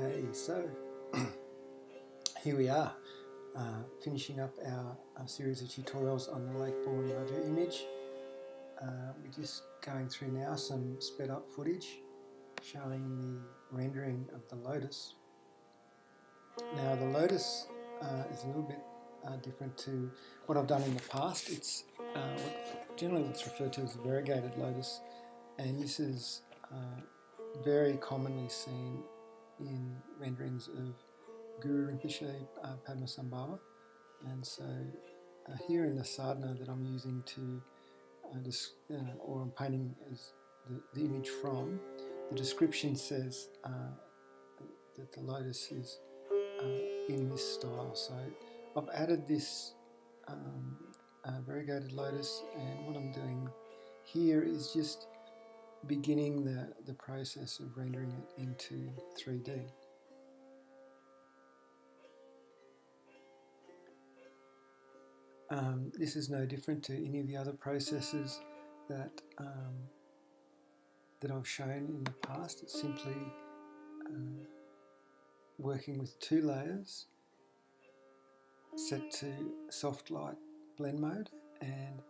Okay, so here we are, finishing up our series of tutorials on the Lake Born Vajra image. We're just going through now some sped up footage showing the rendering of the lotus. Now the lotus is a little bit different to what I've done in the past. It's generally what's referred to as a variegated lotus, and this is very commonly seen in renderings of Guru Rinpoche Padmasambhava. And so here in the sadhana that I'm using to or I'm painting as the image from, the description says that the lotus is in this style. So I've added this variegated lotus, and what I'm doing here is just beginning the process of rendering it into 3D. This is no different to any of the other processes that I've shown in the past. It's simply working with two layers set to soft light blend mode, and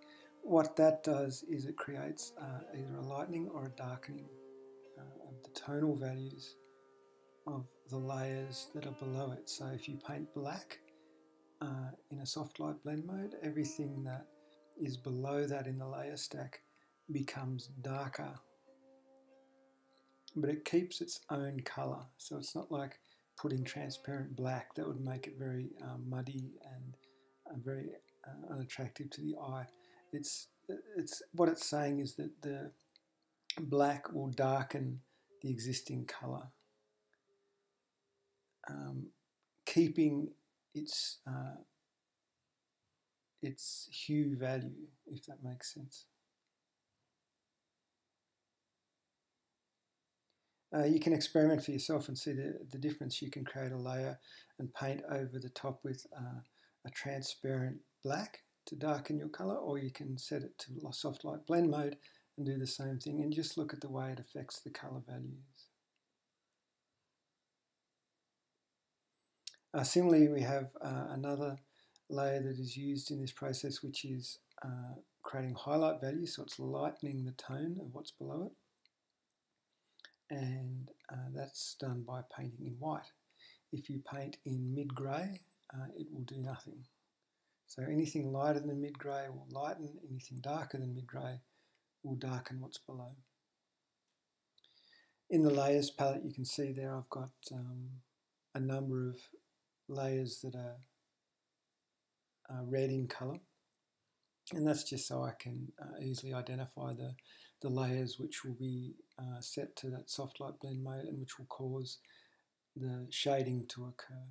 what that does is it creates either a lightening or a darkening of the tonal values of the layers that are below it. So if you paint black in a soft light blend mode, everything that is below that in the layer stack becomes darker, but it keeps its own colour. So it's not like putting transparent black, that would make it very muddy and very unattractive to the eye. It's what it's saying is that the black will darken the existing colour, keeping its hue value, if that makes sense. You can experiment for yourself and see the difference. You can create a layer and paint over the top with a transparent black to darken your colour, or you can set it to soft light blend mode and do the same thing, and just look at the way it affects the colour values. Similarly, we have another layer that is used in this process, which is creating highlight values, so it's lightening the tone of what's below it, and that's done by painting in white. If you paint in mid-grey, it will do nothing. So anything lighter than mid-grey will lighten, anything darker than mid-grey will darken what's below. In the layers palette, you can see there I've got a number of layers that are red in colour, and that's just so I can easily identify the layers which will be set to that soft light blend mode and which will cause the shading to occur.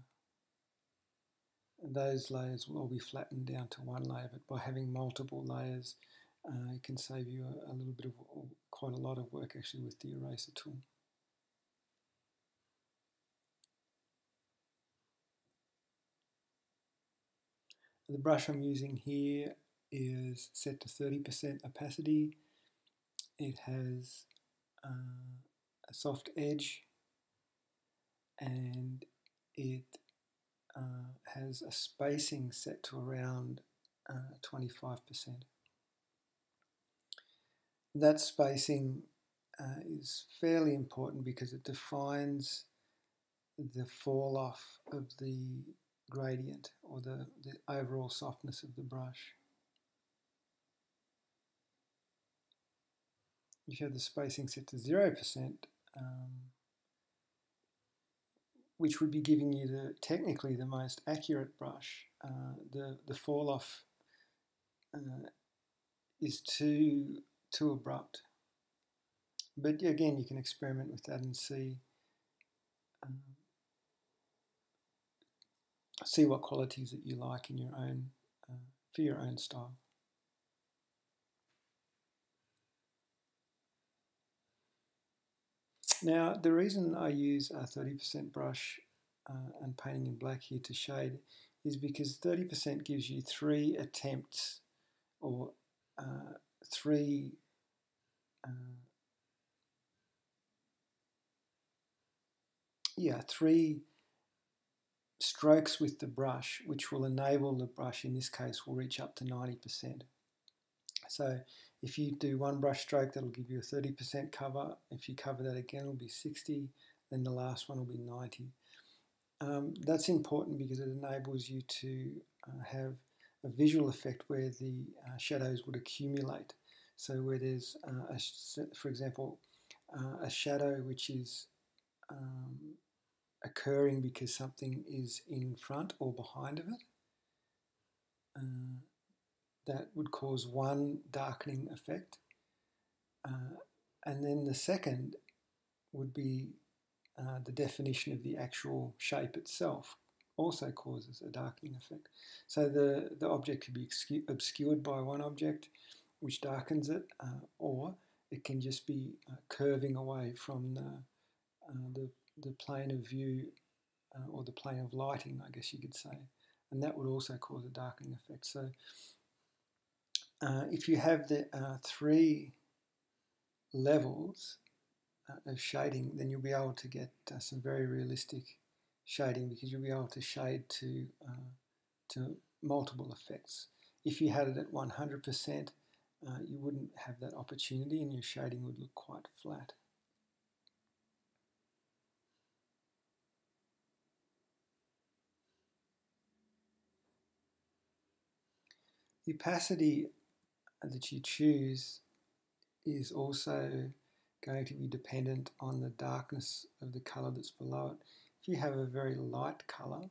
And those layers will all be flattened down to one layer, but by having multiple layers it can save you a little bit of, or quite a lot of work actually, with the eraser tool. The brush I'm using here is set to 30% opacity. It has a soft edge, and it has a spacing set to around 25%. That spacing is fairly important because it defines the fall off of the gradient, or the overall softness of the brush. If you have the spacing set to 0%, which would be giving you technically the most accurate brush, the fall off is too abrupt. But again, you can experiment with that and see what qualities that you like in your own for your own style. Now, the reason I use a 30% brush and painting in black here to shade is because 30% gives you three attempts, or yeah, 3 strokes with the brush, which will enable the brush, in this case, will reach up to 90%. So if you do 1 brush stroke, that'll give you a 30% cover. If you cover that again, it'll be 60. Then the last one will be 90. That's important because it enables you to have a visual effect where the shadows would accumulate. So where there's, for example, a shadow which is occurring because something is in front or behind of it, that would cause 1 darkening effect. And then the second would be the definition of the actual shape itself also causes a darkening effect. So the object could be obscured by 1 object, which darkens it, or it can just be curving away from the plane of view or the plane of lighting, I guess you could say. And that would also cause a darkening effect. So if you have the 3 levels of shading, then you'll be able to get some very realistic shading because you'll be able to shade to multiple effects. If you had it at 100%, you wouldn't have that opportunity and your shading would look quite flat. The opacity that you choose is also going to be dependent on the darkness of the colour that's below it. If you have a very light colour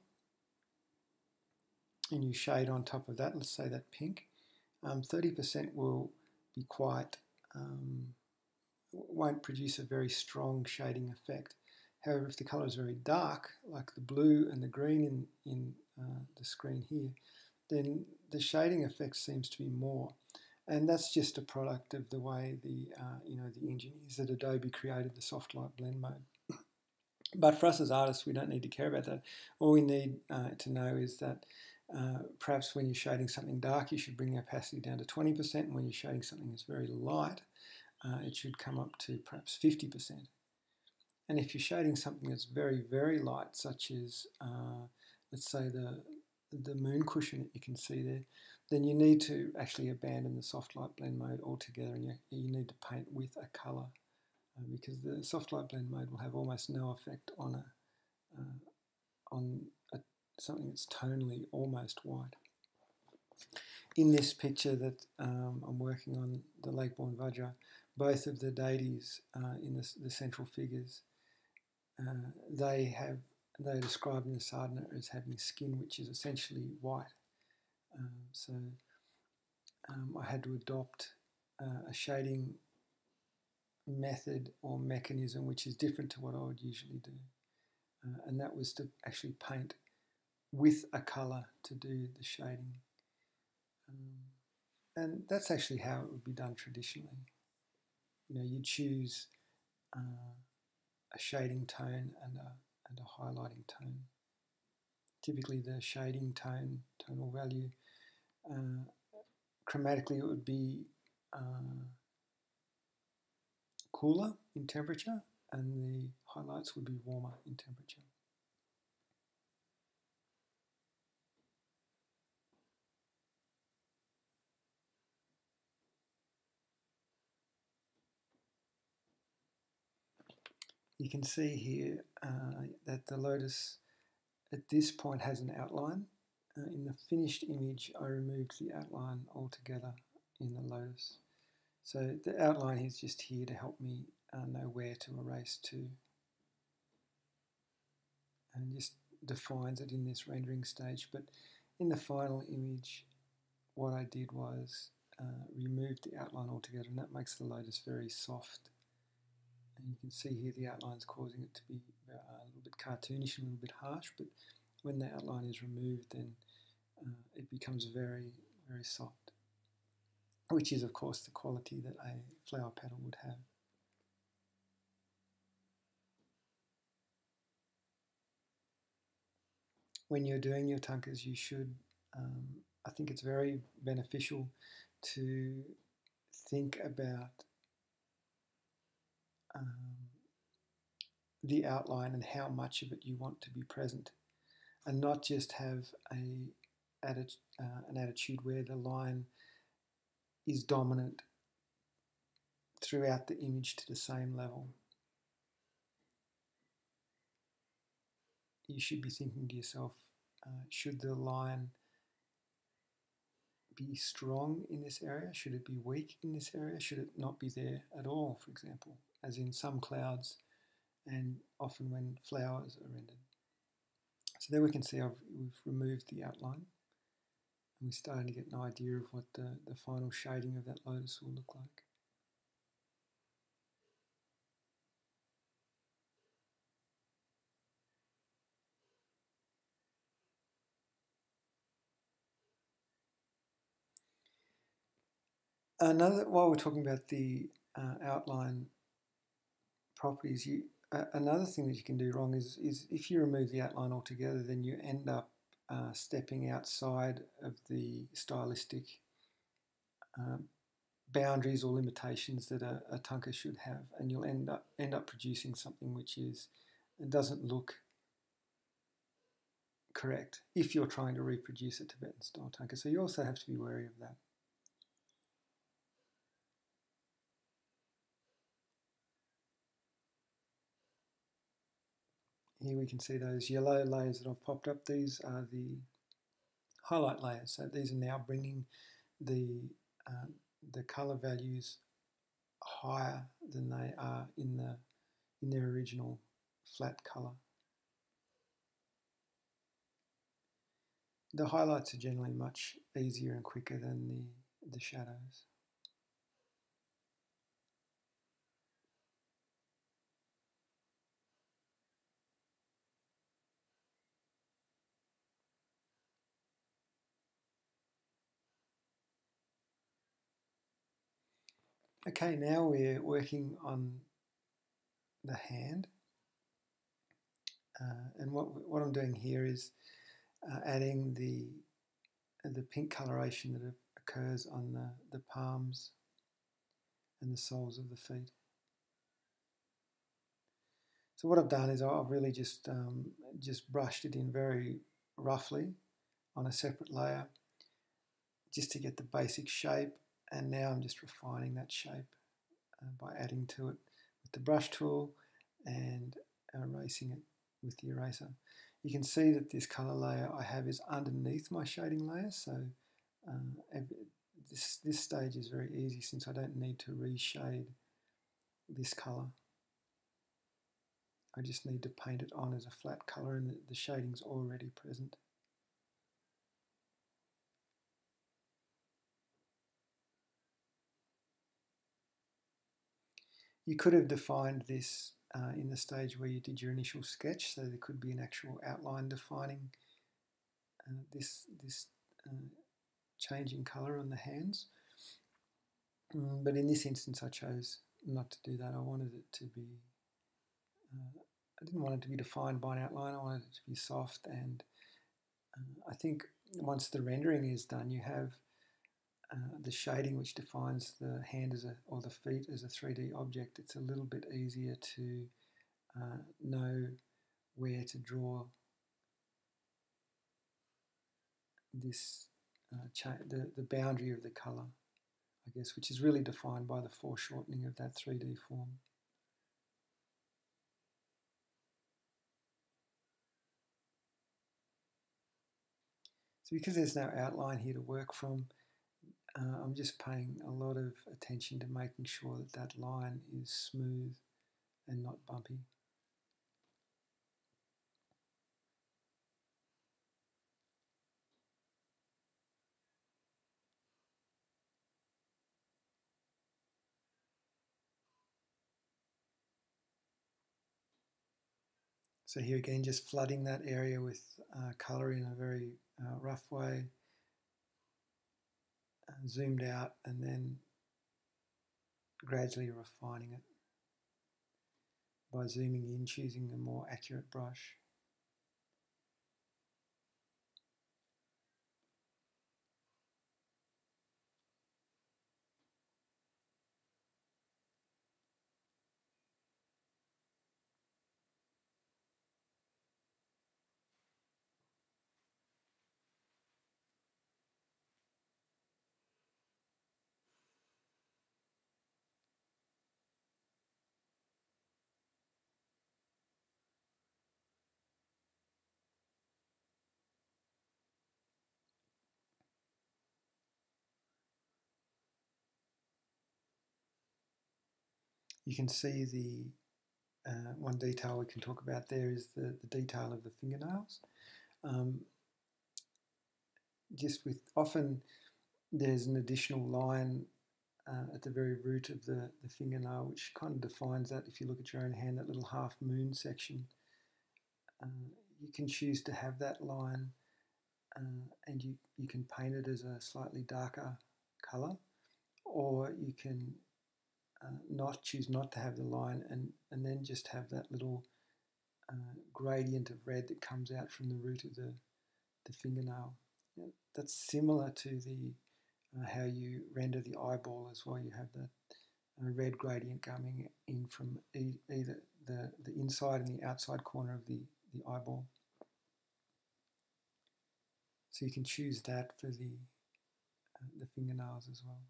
and you shade on top of that, let's say that pink, 30% will be quite, won't produce a very strong shading effect. However, if the colour is very dark, like the blue and the green in the screen here, then the shading effect seems to be more. And that's just a product of the way the engineers at Adobe created the soft light blend mode. But for us as artists, we don't need to care about that. All we need to know is that perhaps when you're shading something dark, you should bring the opacity down to 20%, and when you're shading something that's very light, it should come up to perhaps 50%. And if you're shading something that's very, very light, such as, let's say, the moon cushion that you can see there, then you need to actually abandon the soft light blend mode altogether, and you need to paint with a colour because the soft light blend mode will have almost no effect on something that's tonally almost white. In this picture that I'm working on, the Lake Born Vajra, both of the deities in the central figures, they are described in the sadhana as having skin which is essentially white. I had to adopt a shading method or mechanism which is different to what I would usually do. And that was to actually paint with a colour to do the shading. And that's actually how it would be done traditionally. You know, you choose a shading tone and a highlighting tone. Typically the shading tone, tonal value, chromatically it would be cooler in temperature and the highlights would be warmer in temperature. You can see here that the lotus at this point has an outline. In the finished image, I removed the outline altogether in the lotus. So the outline is just here to help me know where to erase to, and just defines it in this rendering stage. But in the final image, what I did was remove the outline altogether, and that makes the lotus very soft. And you can see here the outline is causing it to be a little bit cartoonish and a little bit harsh, but when the outline is removed, then it becomes very, very soft, which is, of course, the quality that a flower petal would have. When you're doing your thangkas, you should, I think it's very beneficial to think about the outline and how much of it you want to be present, and not just have an attitude where the line is dominant throughout the image to the same level. You should be thinking to yourself, should the line be strong in this area? Should it be weak in this area? Should it not be there at all, for example, as in some clouds and often when flowers are rendered? So there we can see we've removed the outline, and we're starting to get an idea of what the final shading of that lotus will look like. While we're talking about the outline properties, another thing that you can do wrong is if you remove the outline altogether, then you end up stepping outside of the stylistic boundaries or limitations that a Thangka should have, and you'll end up producing something which doesn't look correct if you're trying to reproduce a Tibetan style Thangka. So you also have to be wary of that. Here we can see those yellow layers that I've popped up. These are the highlight layers. So these are now bringing the colour values higher than they are in their original flat colour. The highlights are generally much easier and quicker than the shadows. Okay, now we're working on the hand, and what I'm doing here is adding the pink coloration that occurs on the palms and the soles of the feet. So what I've done is I've really just brushed it in very roughly on a separate layer, just to get the basic shape. And now I'm just refining that shape by adding to it with the brush tool and erasing it with the eraser. You can see that this colour layer I have is underneath my shading layer, so this stage is very easy since I don't need to reshade this colour. I just need to paint it on as a flat colour, and the shading's already present. You could have defined this in the stage where you did your initial sketch, so there could be an actual outline defining this change in colour on the hands. But in this instance I chose not to do that. I wanted it to be, I didn't want it to be defined by an outline, I wanted it to be soft, and I think once the rendering is done you have the shading which defines the hand or the feet as a 3D object. It's a little bit easier to know where to draw this the boundary of the colour, I guess, which is really defined by the foreshortening of that 3D form. So because there's no outline here to work from, I'm just paying a lot of attention to making sure that that line is smooth and not bumpy. So here again, just flooding that area with colour in a very rough way. Zoomed out, and then gradually refining it by zooming in, choosing a more accurate brush. You can see the one detail we can talk about there is the detail of the fingernails. Just with often there's an additional line at the very root of the fingernail, which kind of defines that. If you look at your own hand, that little half moon section, you can choose to have that line, and you can paint it as a slightly darker colour, or you can not choose not to have the line and then just have that little gradient of red that comes out from the root of the fingernail. Yeah, that's similar to the how you render the eyeball as well. You have that red gradient coming in from either the inside and the outside corner of the eyeball. So you can choose that for the fingernails as well.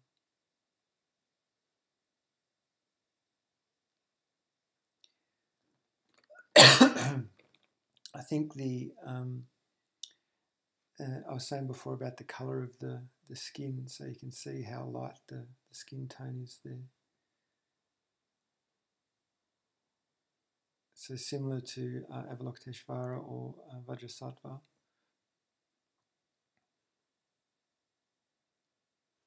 I think I was saying before about the colour of the skin, so you can see how light the skin tone is there. So similar to Avalokiteshvara or Vajrasattva.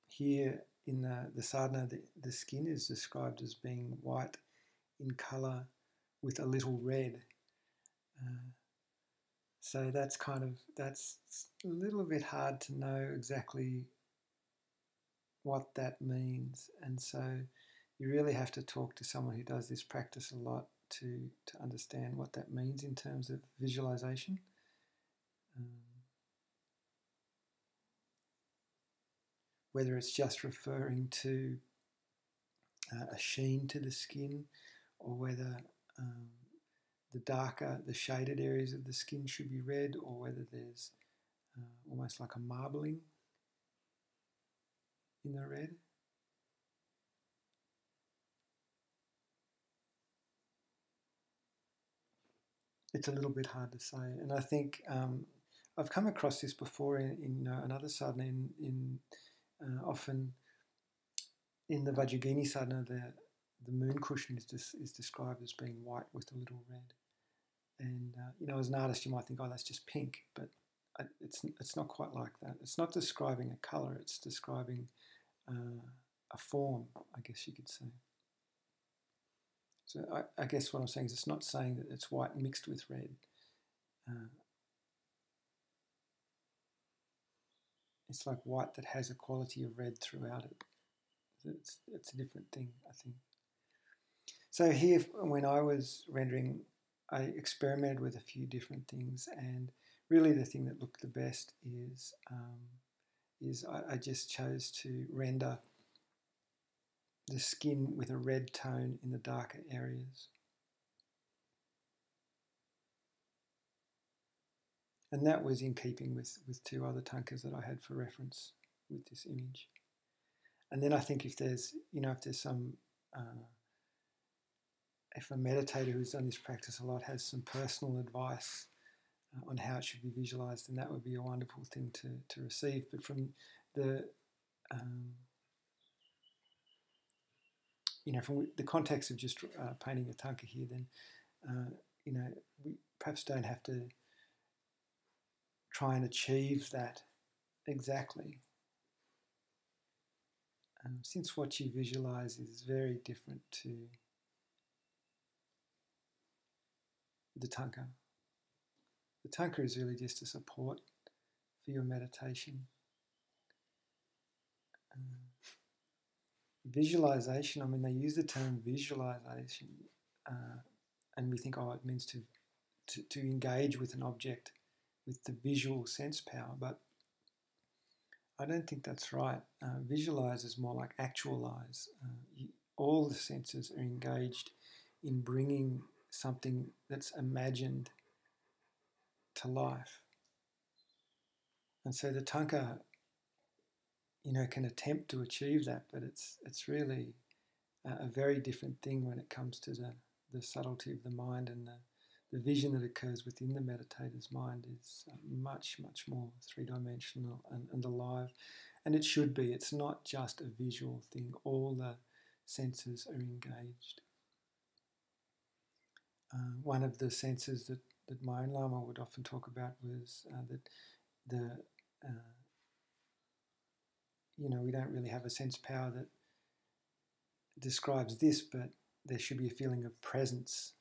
Here in the sadhana, the skin is described as being white in colour with a little red. So that's that's a little bit hard to know exactly what that means, and so you really have to talk to someone who does this practice a lot to understand what that means in terms of visualization. Whether it's just referring to a sheen to the skin, or whether the darker, the shaded areas of the skin should be red, or whether there's almost like a marbling in the red. It's a little bit hard to say, and I think I've come across this before in another sadhana, often in the Vajrayogini sadhana, the moon cushion is described as being white with a little red. And, as an artist, you might think, oh, that's just pink, but it's not quite like that. It's not describing a colour, it's describing a form, I guess you could say. So I guess what I'm saying is it's not saying that it's white mixed with red. It's like white that has a quality of red throughout it. It's a different thing, I think. So here, when I was rendering, I experimented with a few different things, and really the thing that looked the best is I just chose to render the skin with a red tone in the darker areas. And that was in keeping with two other Thangkas that I had for reference with this image. And then I think if there's some... if a meditator who's done this practice a lot has some personal advice on how it should be visualised, then that would be a wonderful thing to receive. But from the context of just painting a Thangka here, then we perhaps don't have to try and achieve that exactly, since what you visualise is very different to the Thangka. The Thangka is really just a support for your meditation. Visualization, they use the term visualization, and we think, oh, it means to engage with an object with the visual sense power, but I don't think that's right. Visualize is more like actualize. All the senses are engaged in bringing something that's imagined to life. And so the Thangka, can attempt to achieve that, but it's really a very different thing when it comes to the subtlety of the mind, and the vision that occurs within the meditator's mind is much, much more three-dimensional and alive. And it should be. It's not just a visual thing. All the senses are engaged. One of the senses that my own Lama would often talk about was that we don't really have a sense power that describes this, but there should be a feeling of presence.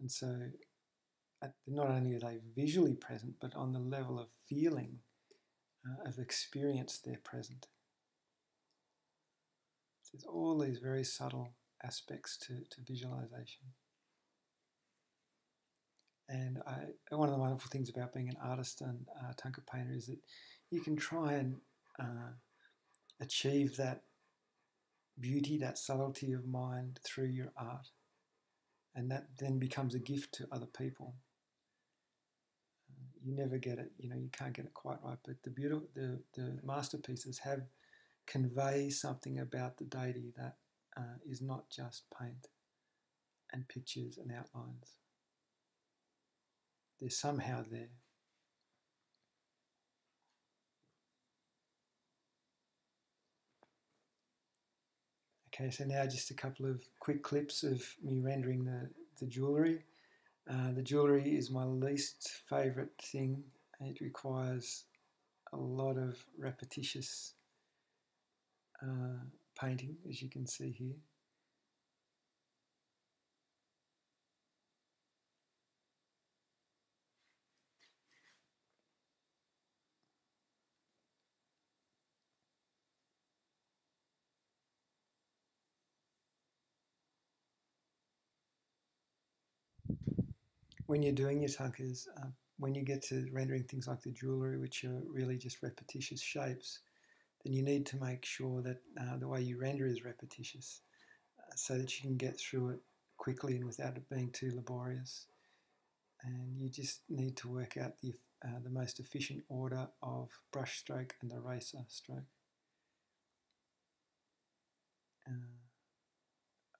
And so not only are they visually present, but on the level of feeling, of experience, they're present. So there's all these very subtle aspects to visualization. And one of the wonderful things about being an artist and Thangka painter is that you can try and achieve that beauty, that subtlety of mind through your art. And that then becomes a gift to other people. You never get it, you can't get it quite right, but the masterpieces convey something about the deity that is not just paint and pictures and outlines. They're somehow there. Okay, so now just a couple of quick clips of me rendering the jewellery. The jewellery is my least favourite thing. It requires a lot of repetitious painting, as you can see here. When you're doing your Thangkas, when you get to rendering things like the jewellery, which are really just repetitious shapes, then you need to make sure that the way you render is repetitious, so that you can get through it quickly and without it being too laborious. And you just need to work out the most efficient order of brush stroke and eraser stroke.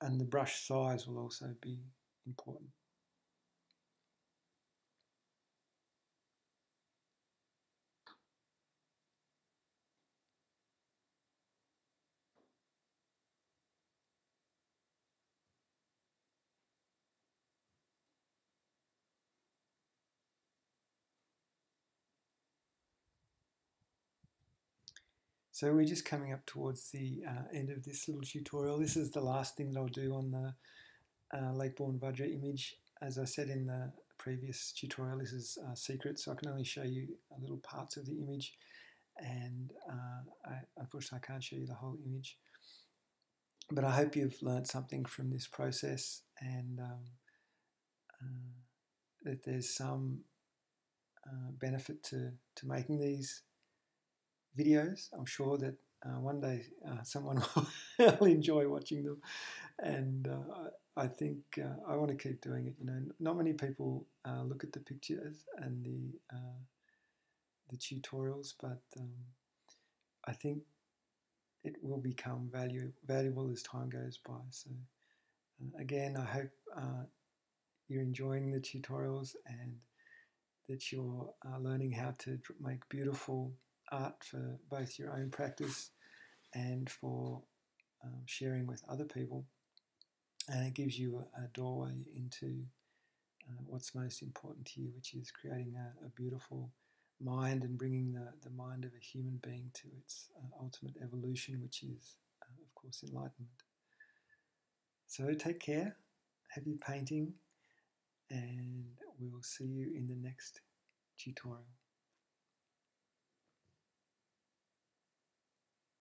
And the brush size will also be important. So we're just coming up towards the end of this little tutorial. This is the last thing that I'll do on the Lake Born Vajra image. As I said in the previous tutorial, this is secret, so I can only show you little parts of the image, and unfortunately I can't show you the whole image. But I hope you've learned something from this process, and that there's some benefit to making these videos. I'm sure that one day someone will enjoy watching them, and I think I want to keep doing it. Not many people look at the pictures and the tutorials, but I think it will become valuable as time goes by. So again, I hope you're enjoying the tutorials and that you're learning how to make beautiful art for both your own practice and for sharing with other people, and it gives you a doorway into what's most important to you, which is creating a beautiful mind and bringing the mind of a human being to its ultimate evolution, which is of course enlightenment. So take care, have your painting, and we'll see you in the next tutorial.